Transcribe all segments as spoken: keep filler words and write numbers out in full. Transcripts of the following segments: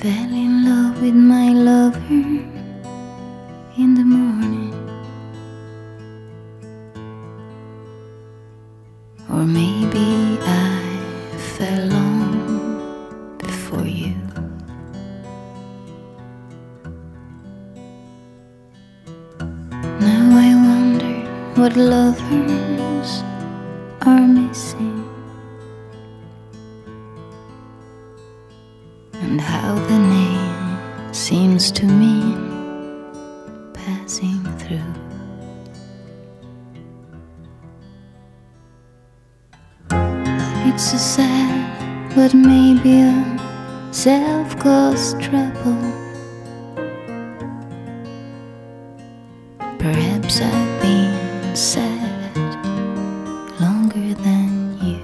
Fell in love with my lover in the morning, or maybe I fell long before you. Now I wonder what lovers are missing, and how the name seems to mean passing through. It's a sad, but maybe a self-caused trouble. Perhaps I've been sad longer than you.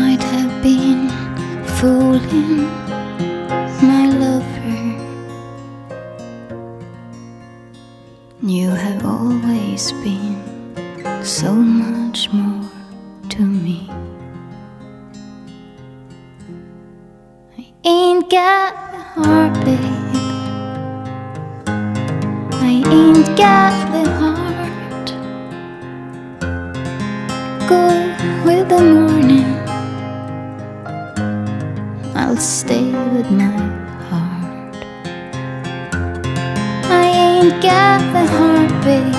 Might have been fooling my lover. You have always been so much more to me. I ain't got the heart, babe. I ain't got the heart. Go with the morning, I'll stay with my heart. I ain't got the heart, babe.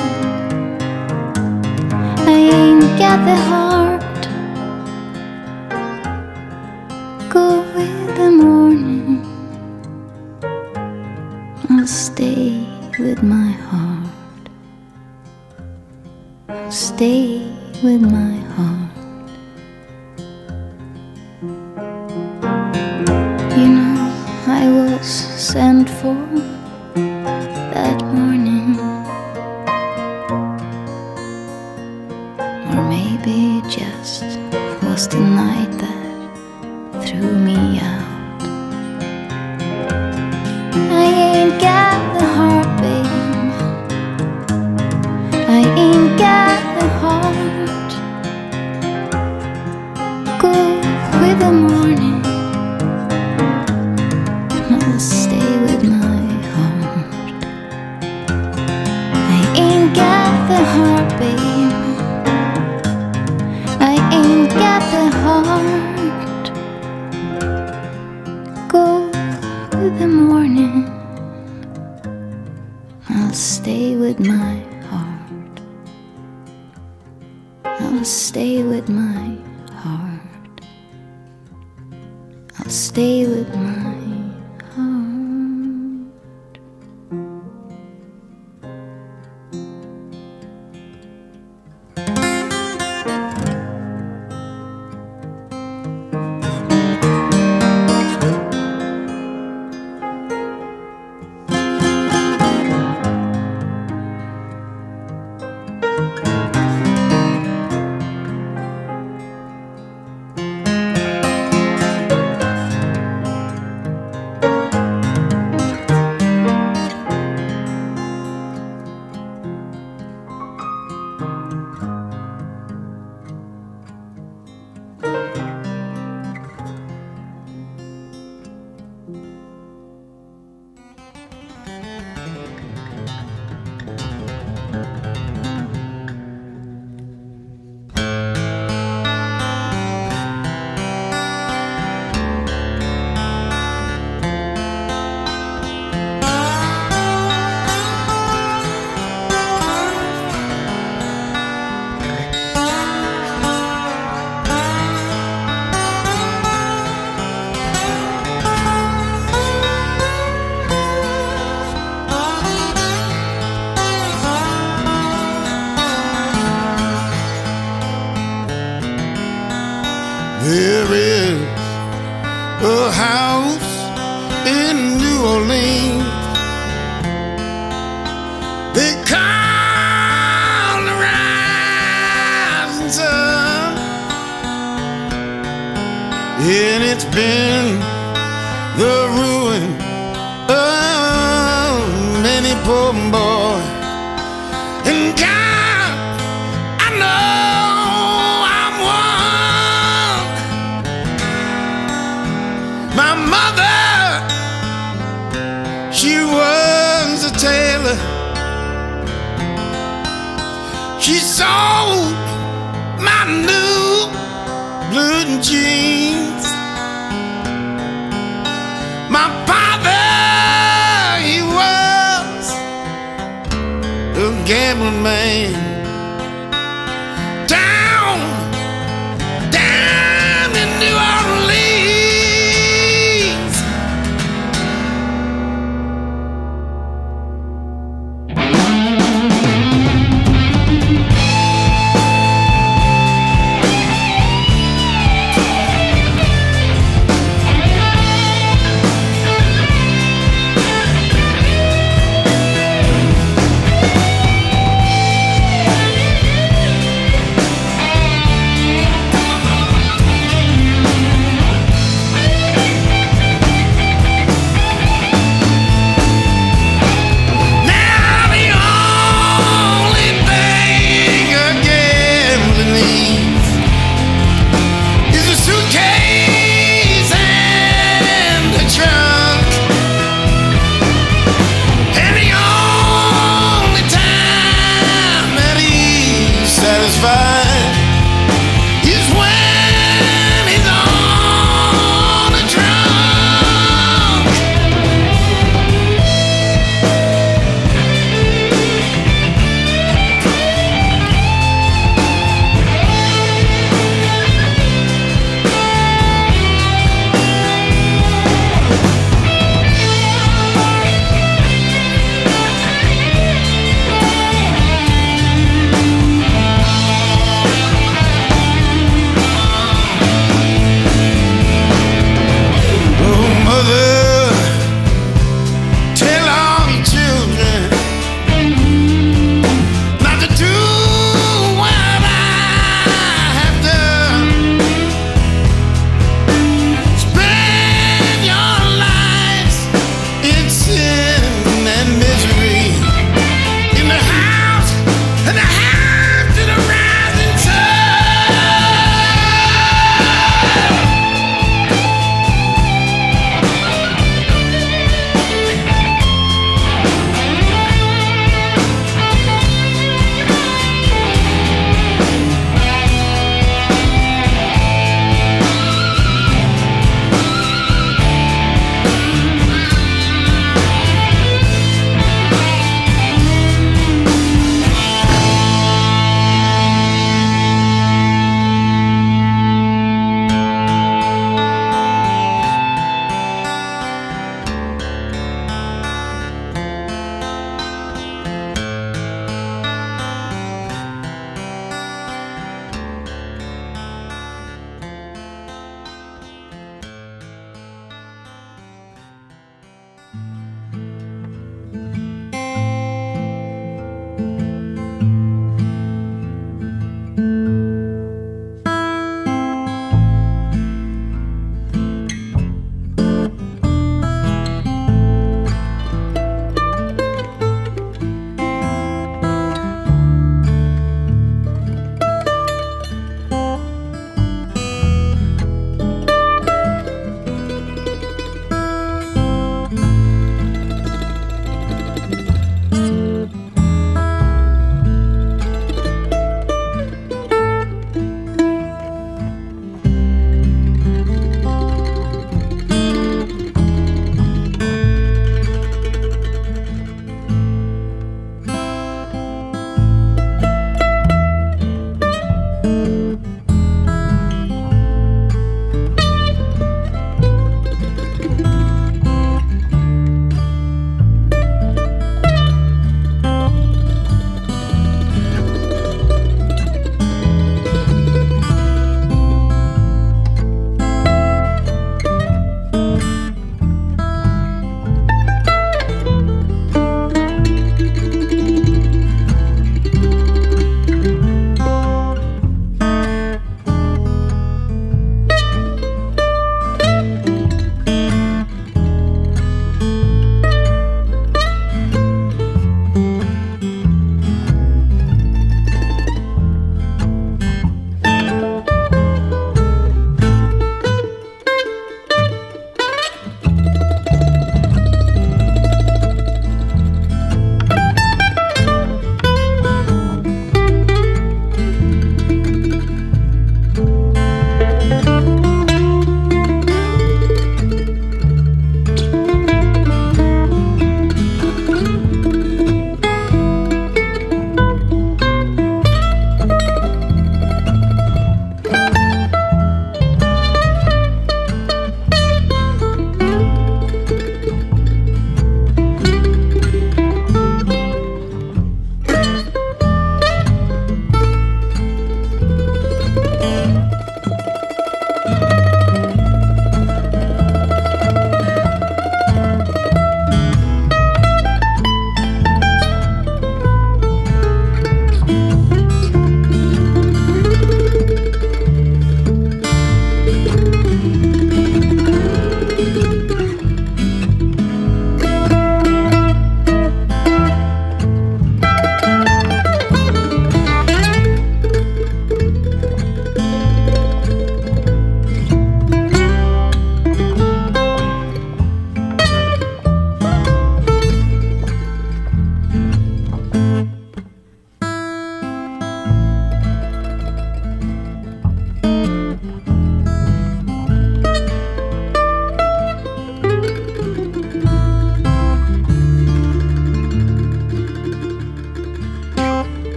I ain't got the heart. Go with the morning, I'll stay with my heart. I'll stay with my heart. I was sent for that morning, or maybe it just was the night that threw me out. I ain't got the heart, babe. I ain't got the heart. Go with the morning, the morning, I'll stay with my heart. I'll stay with my heart. I'll stay with my heart. There is a house in New Orleans, they call the Rising Sun, and it's been the ruin of many poor boys. And God, I know I'm one. She saw my new blue jeans. My father, he was a gambling man.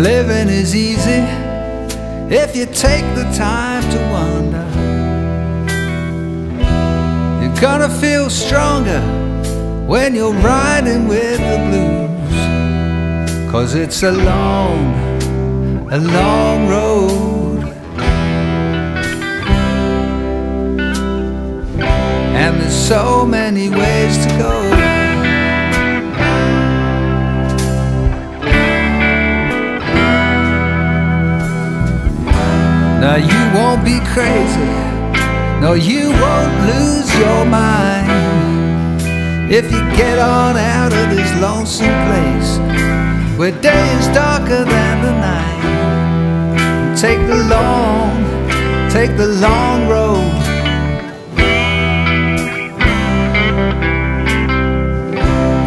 Living is easy if you take the time to wander. You're gonna feel stronger when you're riding with the blues, 'cause it's a long, a long road, and there's so many ways to go. No, you won't be crazy. No, you won't lose your mind if you get on out of this lonesome place where day is darker than the night. Take the long, take the long road.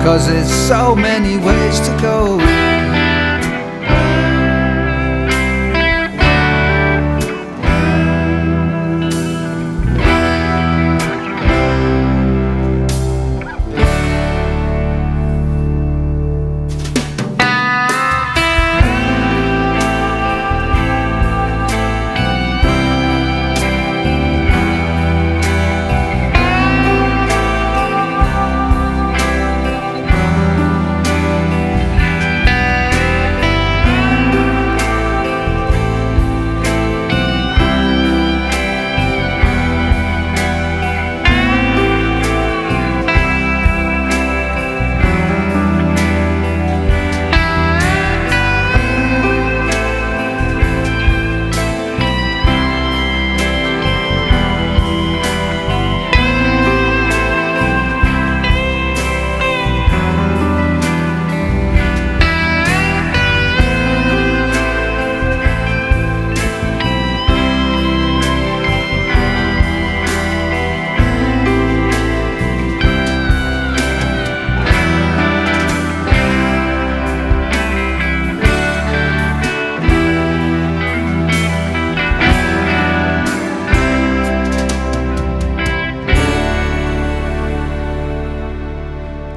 Cause there's so many ways to go.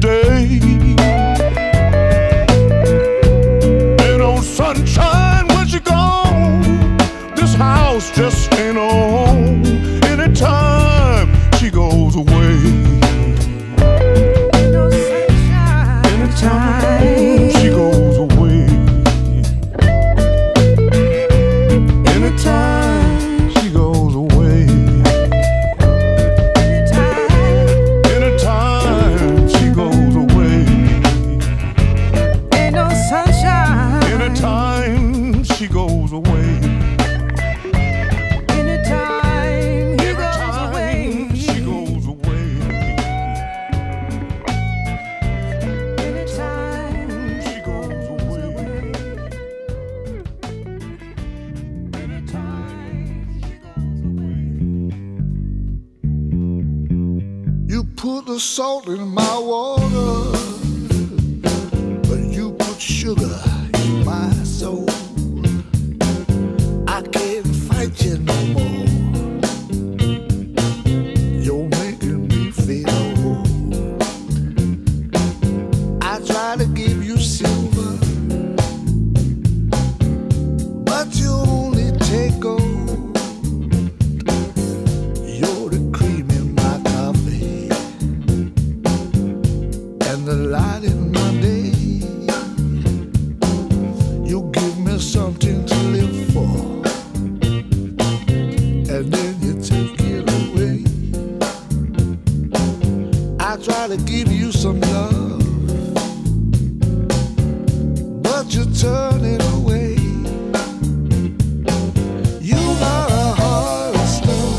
day. Ain't no sunshine when you gone. This house just ain't no home. Anytime she goes away. Ain't no sunshine. Anytime she goes away. Anytime. Put the salt in my water, but you put sugar in my soul. I can't fight you no more. You're making me feel old. I try to give you silver, but you only take gold. The light in my day, you give me something to live for, and then you take it away. I try to give you some love, but you turn it away. You are a heart of stone.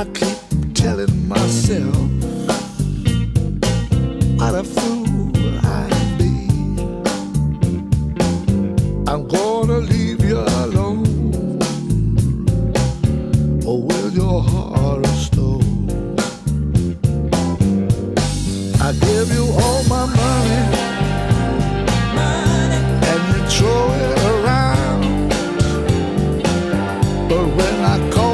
I keep telling myself what a fool I'd be. I'm gonna leave you alone, or will your heart of stone? I give you all my money, money. And you throw it around. But when I call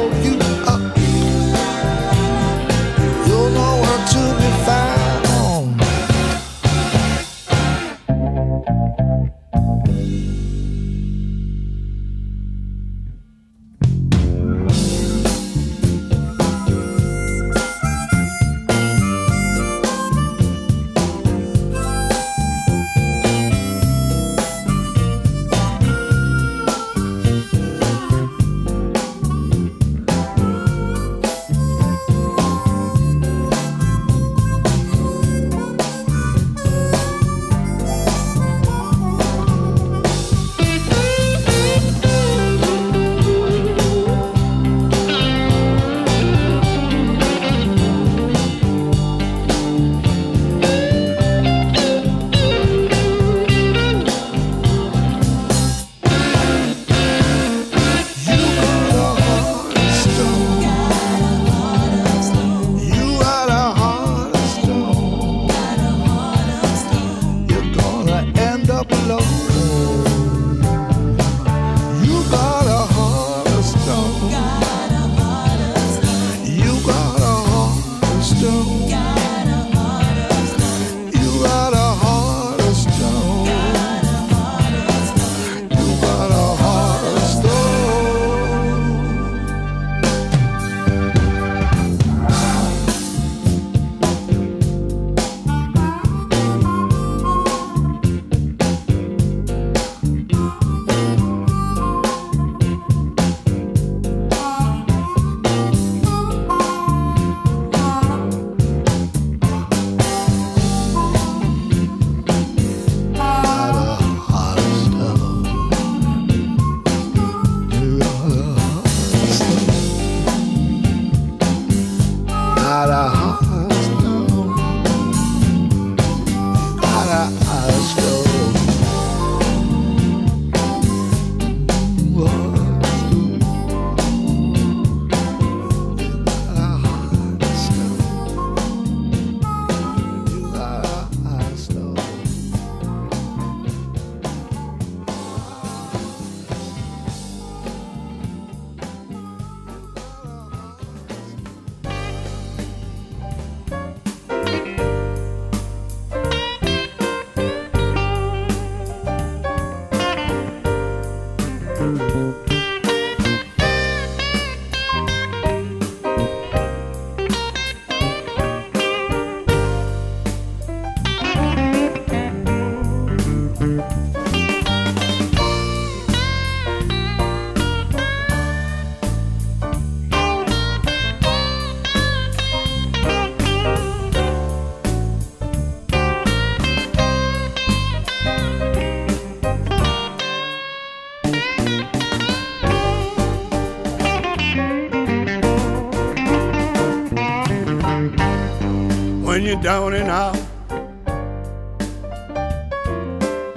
when you're down and out,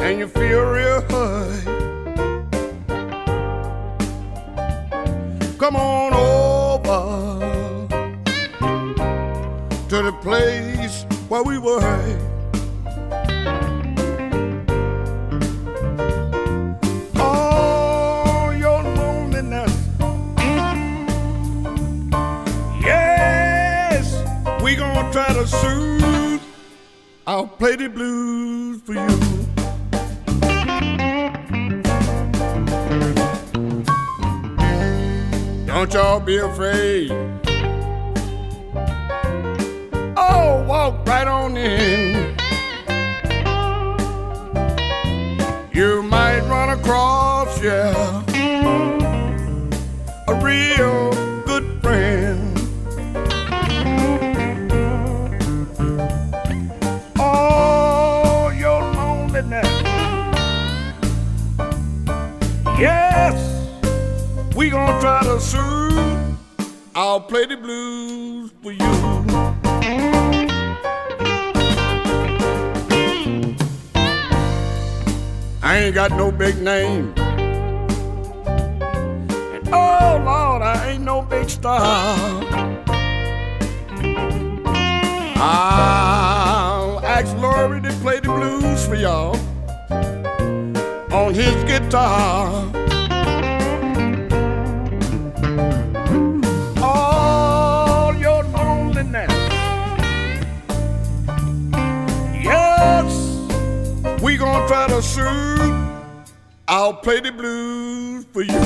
and you feel real hurt, come on over to the place where we were. We gonna try to soothe, I'll play the blues for you. Don't y'all be afraid, oh, walk right on in. You might run across, yeah, a real good friend. Yes, we gonna try to soothe, I'll play the blues for you. I ain't got no big name, and oh Lord, I ain't no big star. I'll ask Laurie to play the blues for y'all on his guitar. All your loneliness, yes, we gonna try to soothe, I'll play the blues for you.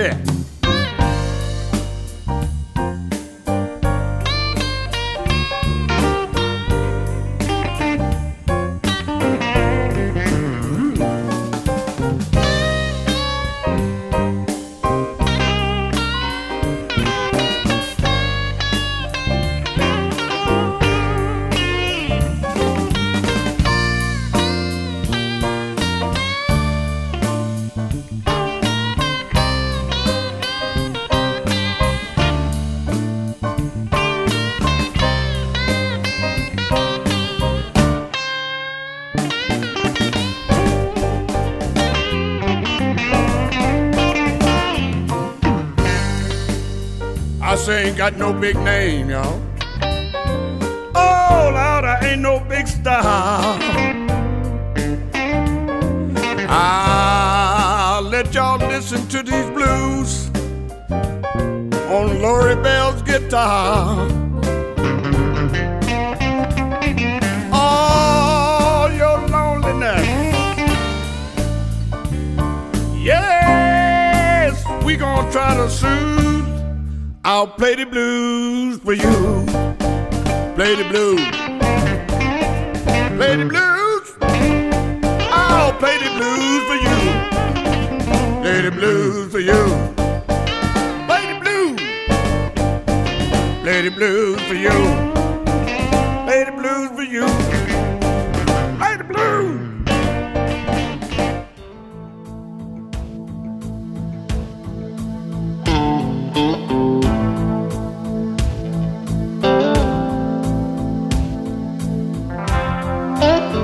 Yeah. I ain't got no big name, y'all. Oh, Lord, I ain't no big star. I'll let y'all listen to these blues on Laurie Bell's guitar. All your loneliness, yes, we gonna try to soothe, I'll play the blues for you. Play the blues. Play the blues. I'll play the blues for you. Play the blues for you. Play the blues. Play the blues for you. Play the blues for you. Play the blues. Thank you.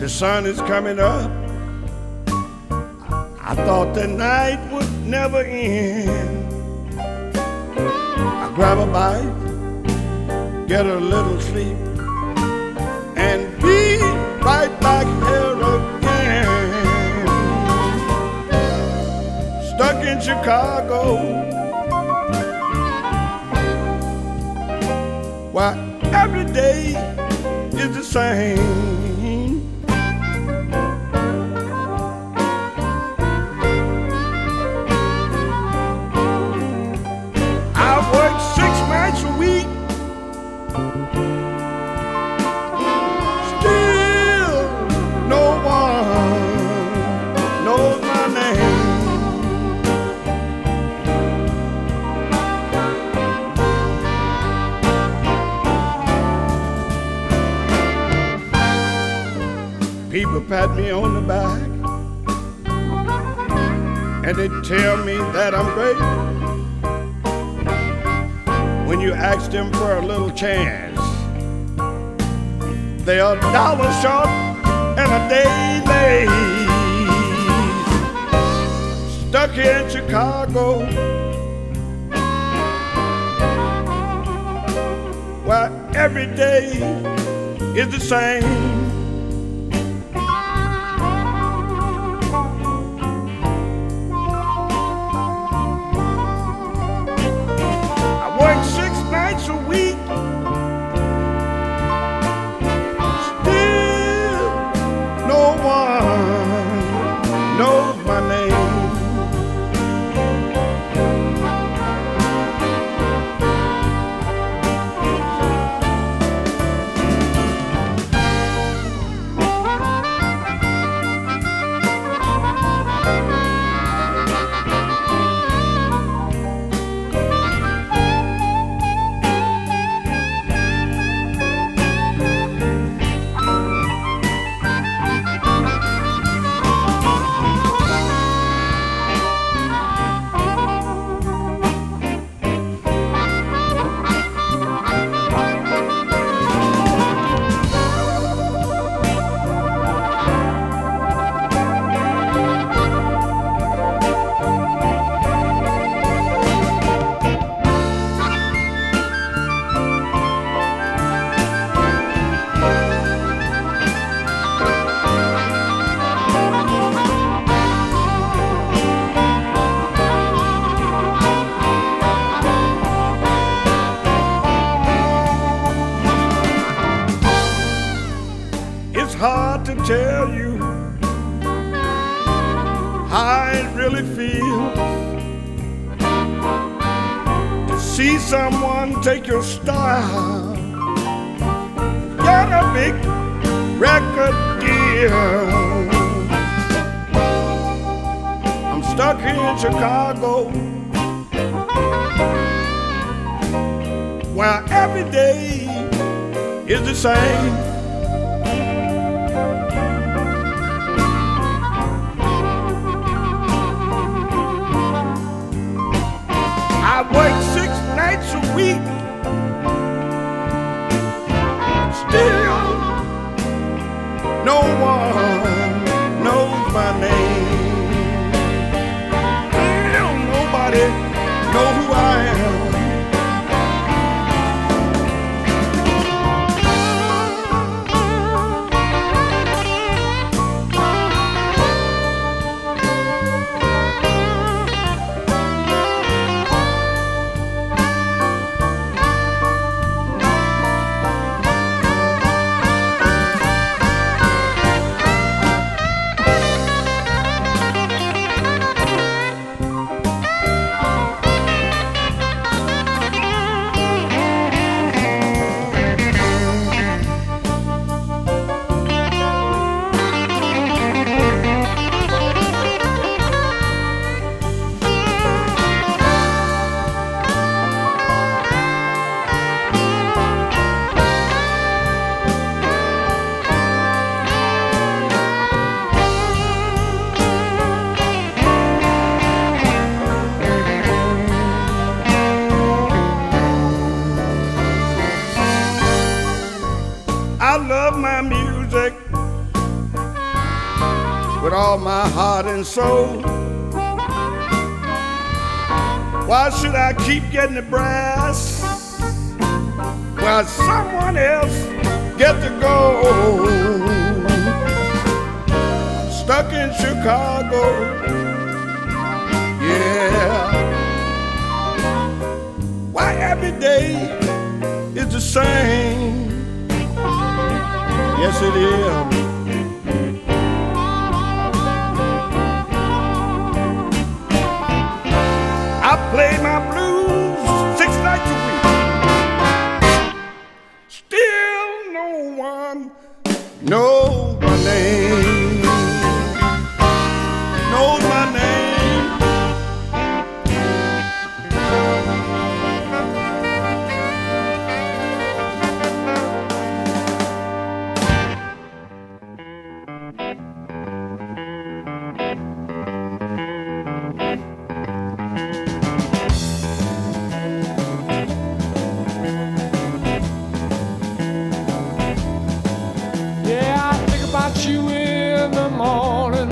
The sun is coming up. I thought the night would never end. I grab a bite, get a little sleep, and be right back here again. Stuck in Chicago, why every day is the same. People pat me on the back and they tell me that I'm great. When you ask them for a little chance, they are a dollar short and a day late. Stuck here in Chicago, where every day is the same. tell you how it really feels to see someone take your style. Got a big record deal. I'm stuck here in Chicago, where every day is the same. I work six nights a week, still no one knows my name. Still nobody knows who I I love my music with all my heart and soul. Why should I keep getting the brass while someone else get the gold? Stuck in Chicago, yeah. Why every day is the same? Yes, it is. I play my blues six nights a week. Still no one knows my name. Knows my name. You in the morning,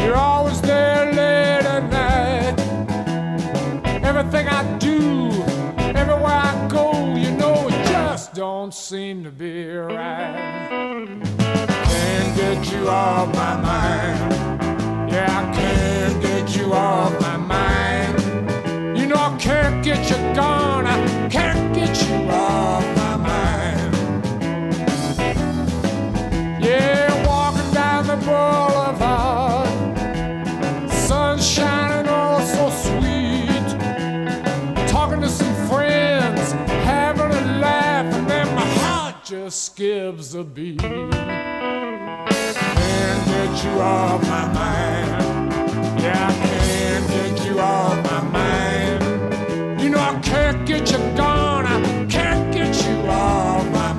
you're always there late at night. Everything I do, everywhere I go, you know it just don't seem to be right. Can't get you off my mind. Yeah, I can't get you off my mind. You know I can't get you gone. I can't get you off my mind. Yeah, walking down the boulevard, sun shining, oh so sweet. Talking to some friends, having a laugh, and then my heart just skips a beat. Can't get you off my mind. Yeah, I can't get you off my mind. You know I can't get you gone. I can't get you off my mind.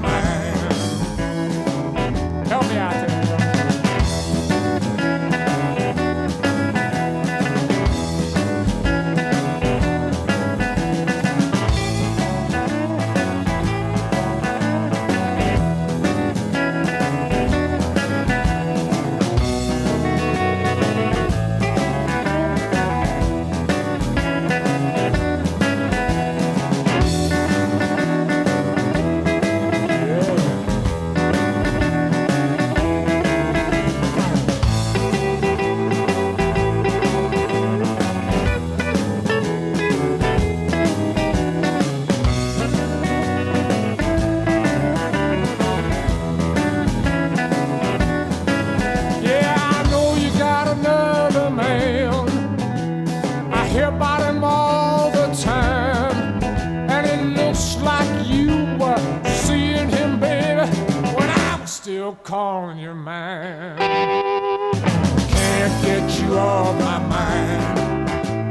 on your mind. Can't get you off my mind.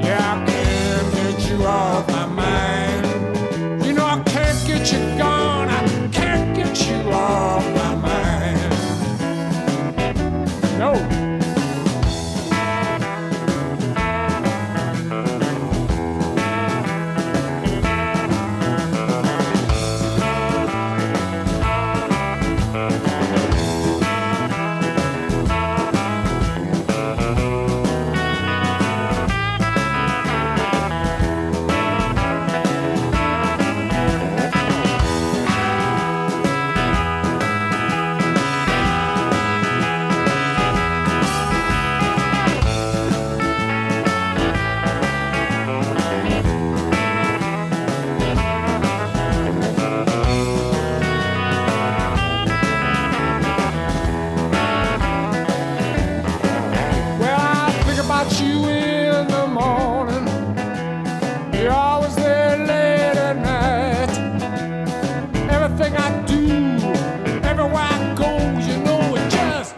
Yeah, I can't get you off my mind. You know I can't get you gone. I can't get you off my mind. No.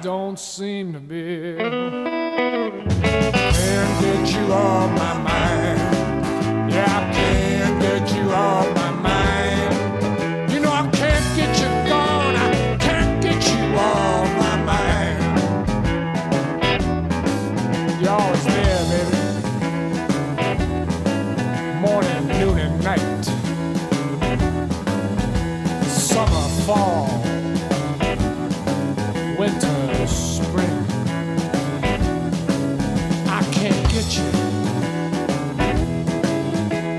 Don't seem to be. Can't get you off my mind. Yeah, I can't get you off my mind. You know I can't get you gone. I can't get you off my mind. You're always there, baby. Morning, noon, and night. Summer, fall, winter, spring. I can't get you.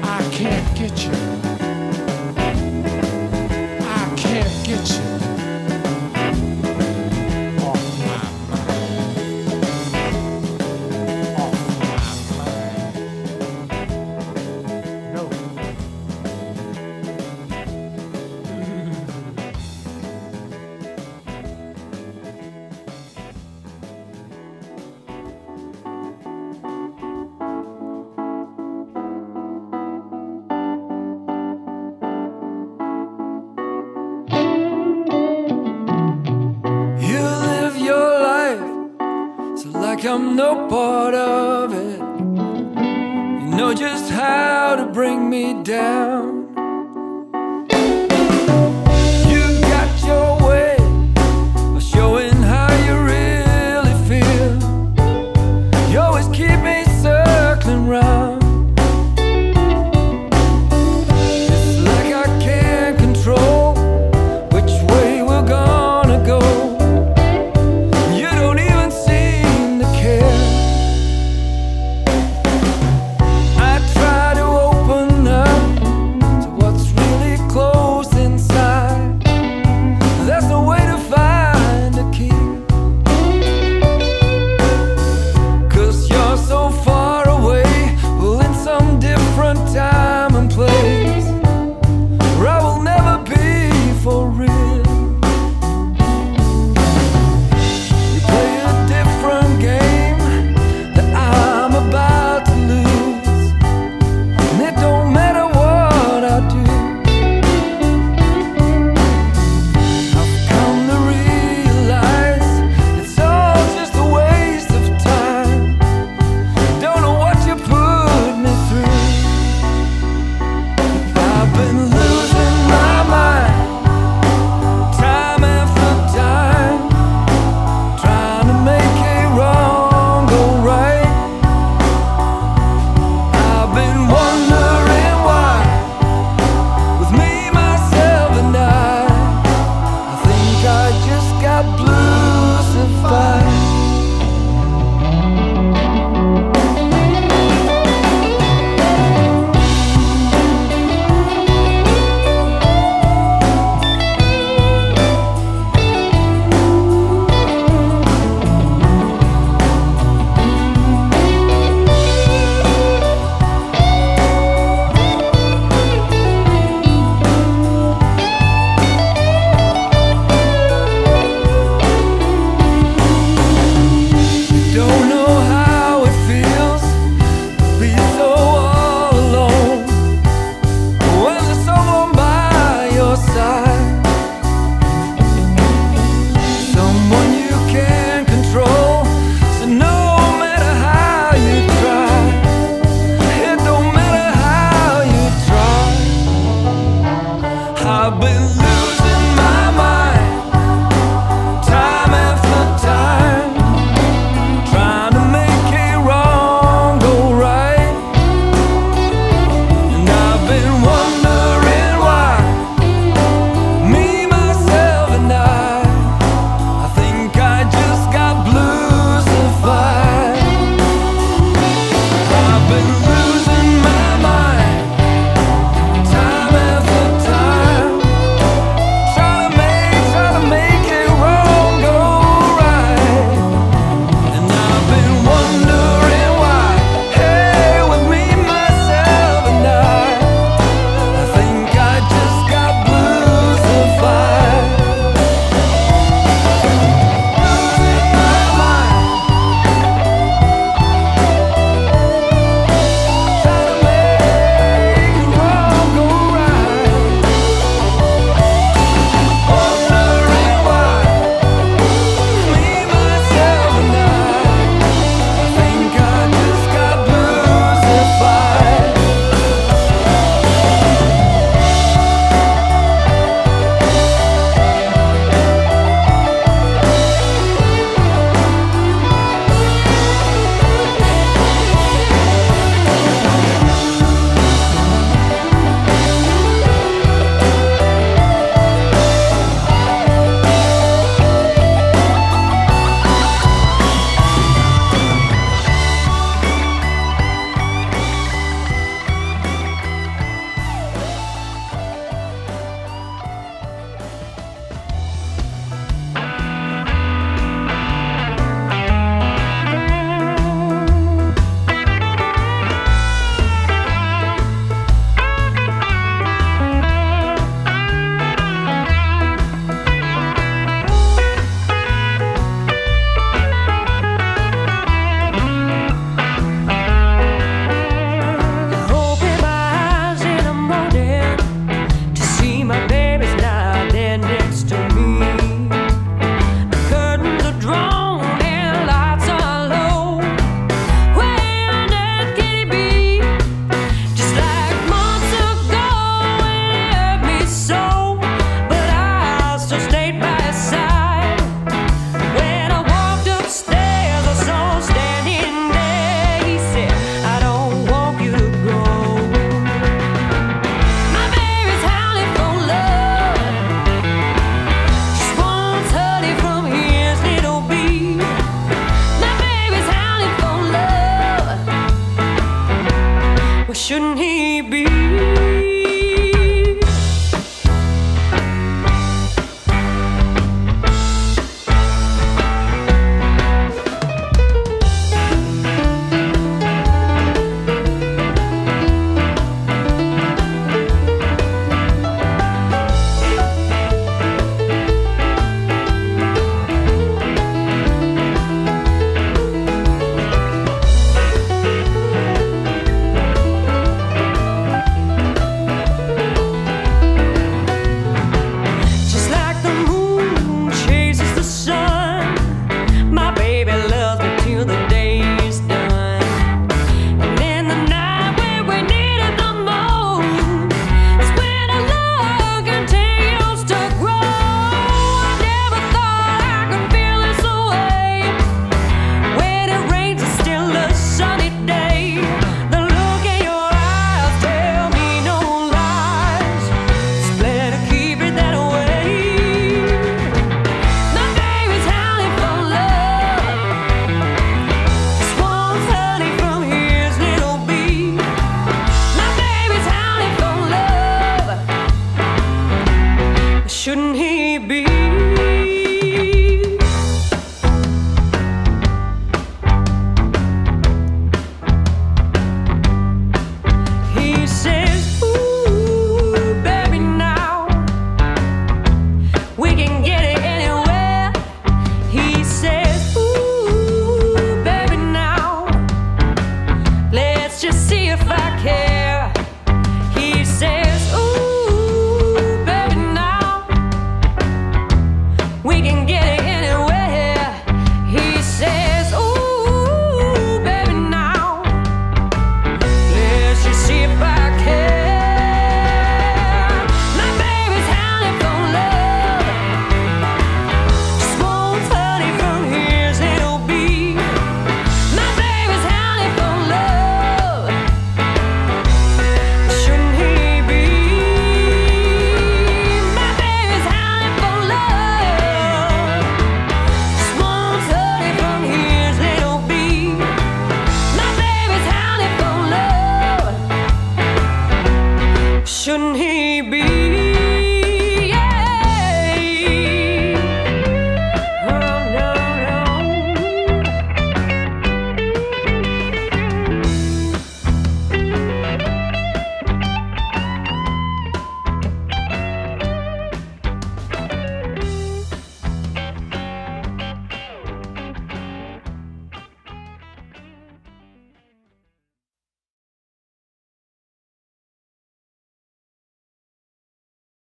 I can't get you. I can't get you off my mind. Off my mind. No. Mm-hmm. I'm no part of it. You know just how to bring me down.